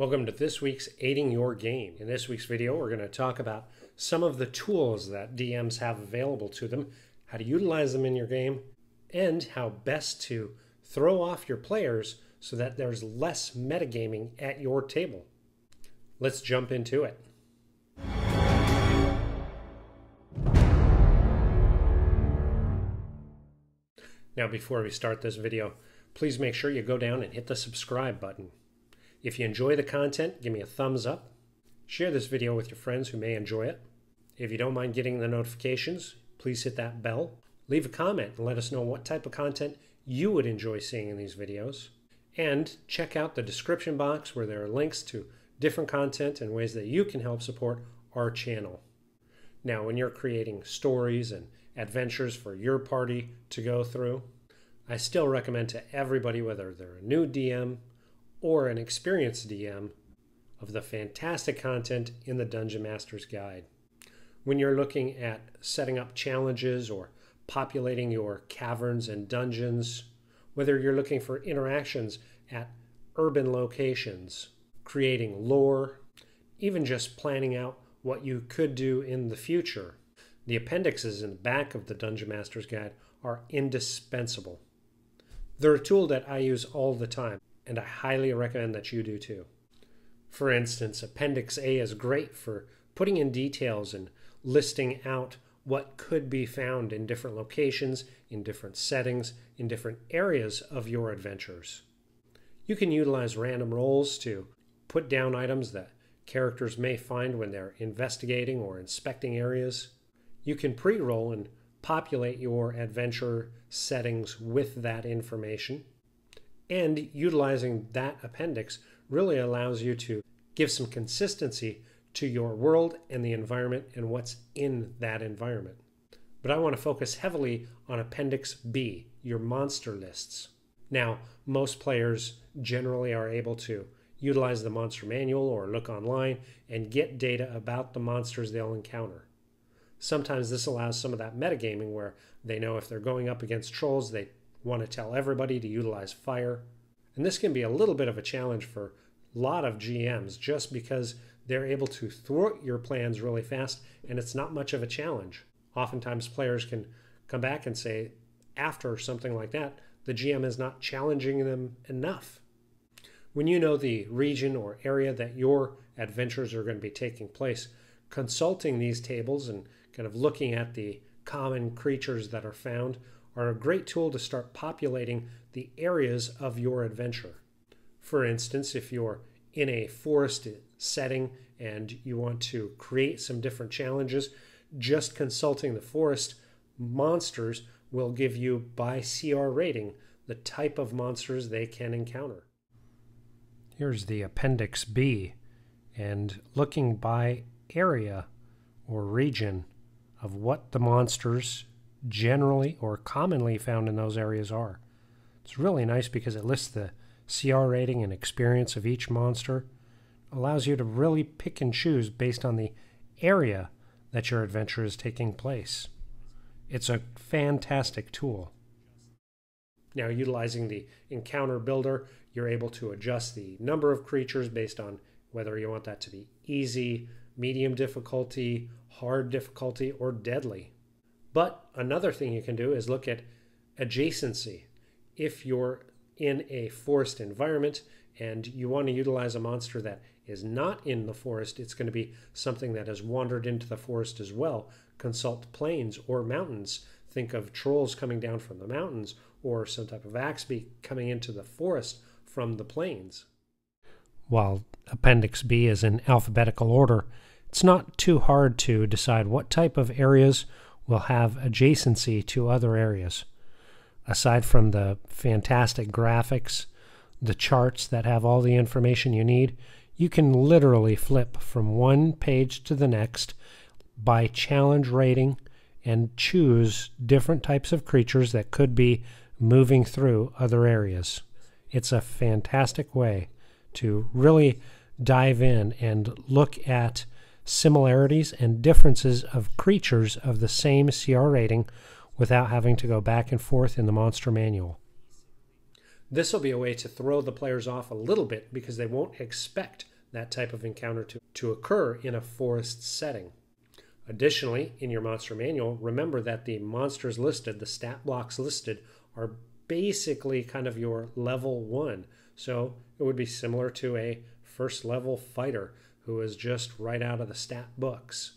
Welcome to this week's Aiding Your Game. In this week's video, we're going to talk about some of the tools that DMs have available to them, how to utilize them in your game, and how best to throw off your players so that there's less metagaming at your table. Let's jump into it. Now, before we start this video, please make sure you go down and hit the subscribe button. If you enjoy the content, give me a thumbs up. Share this video with your friends who may enjoy it. If you don't mind getting the notifications, please hit that bell. Leave a comment and let us know what type of content you would enjoy seeing in these videos. And check out the description box where there are links to different content and ways that you can help support our channel. Now, when you're creating stories and adventures for your party to go through, I still recommend to everybody, whether they're a new DM or an experienced DM, of the fantastic content in the Dungeon Master's Guide. When you're looking at setting up challenges or populating your caverns and dungeons, whether you're looking for interactions at urban locations, creating lore, even just planning out what you could do in the future, the appendixes in the back of the Dungeon Master's Guide are indispensable. They're a tool that I use all the time, and I highly recommend that you do too. For instance, Appendix A is great for putting in details and listing out what could be found in different locations, in different settings, in different areas of your adventures. You can utilize random rolls to put down items that characters may find when they're investigating or inspecting areas. You can pre-roll and populate your adventure settings with that information. And utilizing that appendix really allows you to give some consistency to your world and the environment and what's in that environment. But I want to focus heavily on Appendix B, your monster lists. Now, most players generally are able to utilize the monster manual or look online and get data about the monsters they'll encounter. Sometimes this allows some of that metagaming where they know if they're going up against trolls, they want to tell everybody to utilize fire. And this can be a little bit of a challenge for a lot of GMs just because they're able to thwart your plans really fast and it's not much of a challenge. Oftentimes players can come back and say after something like that, the GM is not challenging them enough. When you know the region or area that your adventures are going to be taking place, consulting these tables and kind of looking at the common creatures that are found are a great tool to start populating the areas of your adventure. For instance, if you're in a forest setting and you want to create some different challenges, just consulting the forest monsters will give you, by CR rating, the type of monsters they can encounter. Here's the Appendix B, and looking by area or region of what the monsters generally or commonly found in those areas are. It's really nice because it lists the CR rating and experience of each monster. Allows you to really pick and choose based on the area that your adventure is taking place. It's a fantastic tool. Now, utilizing the encounter builder, you're able to adjust the number of creatures based on whether you want that to be easy, medium difficulty, hard difficulty, or deadly. But another thing you can do is look at adjacency. If you're in a forest environment and you want to utilize a monster that is not in the forest, it's going to be something that has wandered into the forest as well. Consult plains or mountains. Think of trolls coming down from the mountains or some type of axebeak coming into the forest from the plains. While Appendix B is in alphabetical order, it's not too hard to decide what type of areas will have adjacency to other areas. Aside from the fantastic graphics, the charts that have all the information you need, you can literally flip from one page to the next by challenge rating and choose different types of creatures that could be moving through other areas. It's a fantastic way to really dive in and look at similarities and differences of creatures of the same CR rating without having to go back and forth in the monster manual. This will be a way to throw the players off a little bit because they won't expect that type of encounter to occur in a forest setting. Additionally, in your monster manual, remember that the monsters listed, the stat blocks listed, are basically kind of your level 1. So it would be similar to a first level fighter who is just right out of the stat books.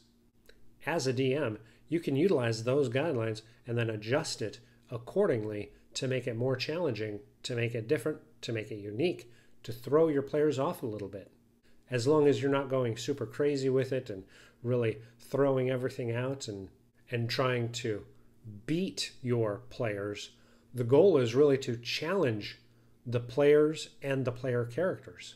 As a DM, you can utilize those guidelines and then adjust it accordingly to make it more challenging, to make it different, to make it unique, to throw your players off a little bit. As long as you're not going super crazy with it and really throwing everything out and trying to beat your players, the goal is really to challenge the players and the player characters.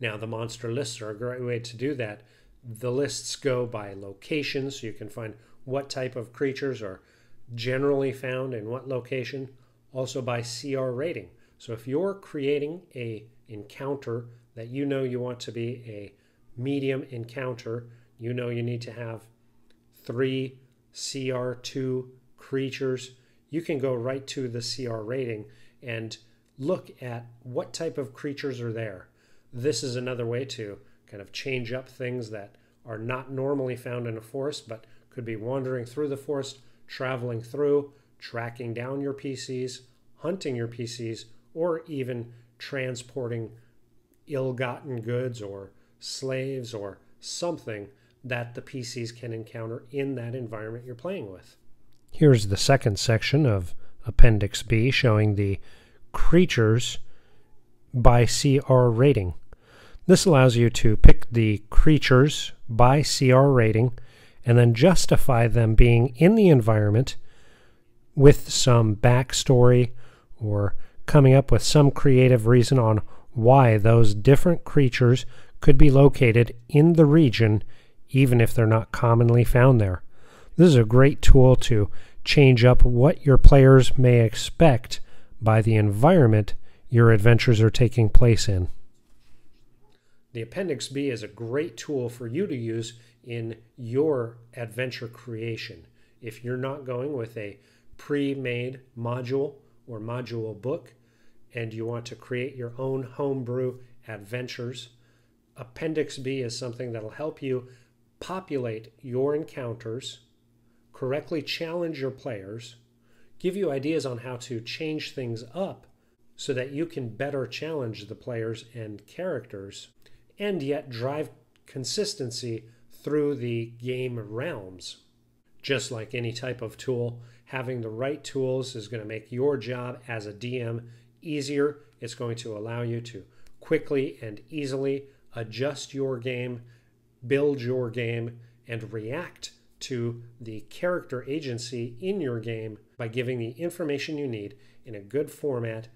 Now, the monster lists are a great way to do that. The lists go by location, so you can find what type of creatures are generally found in what location, also by CR rating. So if you're creating a encounter that you know you want to be a medium encounter, you know you need to have 3 CR2 creatures, you can go right to the CR rating and look at what type of creatures are there. This is another way to kind of change up things that are not normally found in a forest, but could be wandering through the forest, traveling through, tracking down your PCs, hunting your PCs, or even transporting ill-gotten goods or slaves or something that the PCs can encounter in that environment you're playing with. Here's the second section of Appendix B, showing the creatures by CR rating. This allows you to pick the creatures by CR rating and then justify them being in the environment with some backstory or coming up with some creative reason on why those different creatures could be located in the region even if they're not commonly found there. This is a great tool to change up what your players may expect by the environment your adventures are taking place in. The Appendix B is a great tool for you to use in your adventure creation. If you're not going with a pre-made module or module book and you want to create your own homebrew adventures, Appendix B is something that'll help you populate your encounters, correctly challenge your players, give you ideas on how to change things up so that you can better challenge the players and characters, and yet drive consistency through the game realms. Just like any type of tool, having the right tools is going to make your job as a DM easier. It's going to allow you to quickly and easily adjust your game, build your game, and react to the character agency in your game by giving the information you need in a good format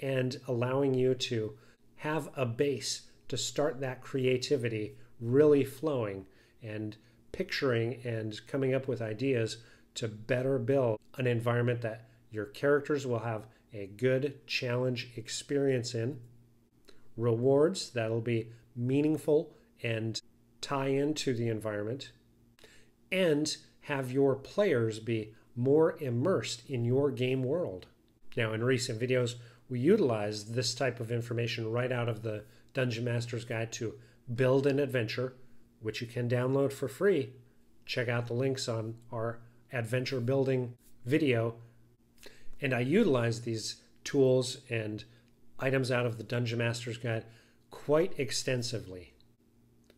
and allowing you to have a base to start that creativity really flowing and picturing and coming up with ideas to better build an environment that your characters will have a good challenge experience in, rewards that'll be meaningful and tie into the environment, and have your players be more immersed in your game world. Now, in recent videos, we utilized this type of information right out of the Dungeon Master's Guide to Build an Adventure, which you can download for free. Check out the links on our adventure building video. And I utilized these tools and items out of the Dungeon Master's Guide quite extensively.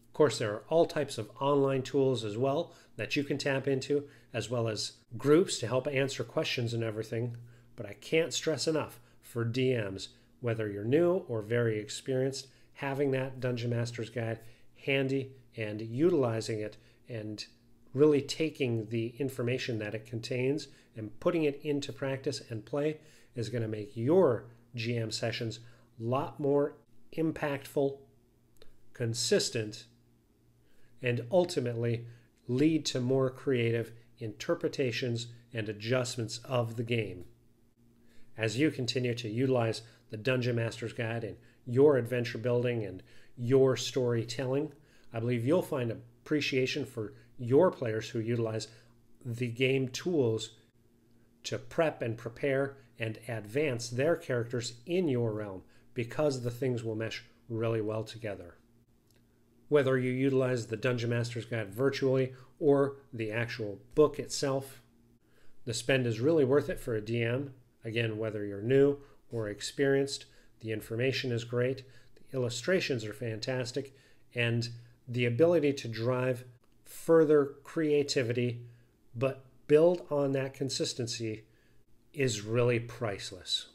Of course, there are all types of online tools as well that you can tap into, as well as groups to help answer questions and everything. But I can't stress enough for DMs, whether you're new or very experienced, having that Dungeon Master's Guide handy and utilizing it and really taking the information that it contains and putting it into practice and play is going to make your GM sessions a lot more impactful, consistent, and ultimately lead to more creative interpretations and adjustments of the game. As you continue to utilize the Dungeon Master's Guide in your adventure building and your storytelling, I believe you'll find appreciation for your players who utilize the game tools to prep and prepare and advance their characters in your realm, because the things will mesh really well together. whether you utilize the Dungeon Master's Guide virtually or the actual book itself. The spend is really worth it for a DM. Again, whether you're new or experienced, the information is great, the illustrations are fantastic, and the ability to drive further creativity but build on that consistency is really priceless.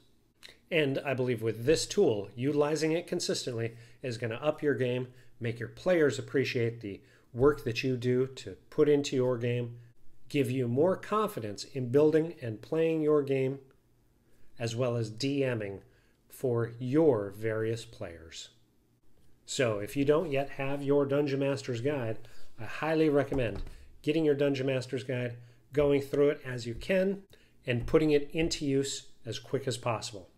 And I believe with this tool, utilizing it consistently is going to up your game, make your players appreciate the work that you do to put into your game, give you more confidence in building and playing your game, as well as DMing for your various players. So if you don't yet have your Dungeon Master's Guide, I highly recommend getting your Dungeon Master's Guide, going through it as you can, and putting it into use as quick as possible.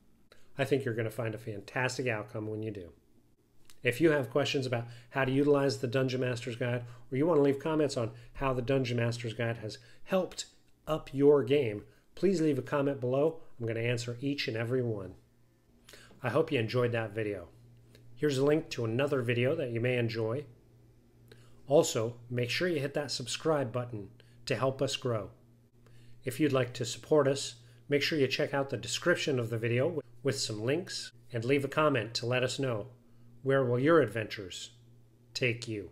I think you're going to find a fantastic outcome when you do. If you have questions about how to utilize the Dungeon Master's Guide, or you want to leave comments on how the Dungeon Master's Guide has helped up your game, please leave a comment below. I'm going to answer each and every one. I hope you enjoyed that video. Here's a link to another video that you may enjoy. Also, make sure you hit that subscribe button to help us grow. If you'd like to support us, make sure you check out the description of the video with some links and leave a comment to let us know where will your adventures take you.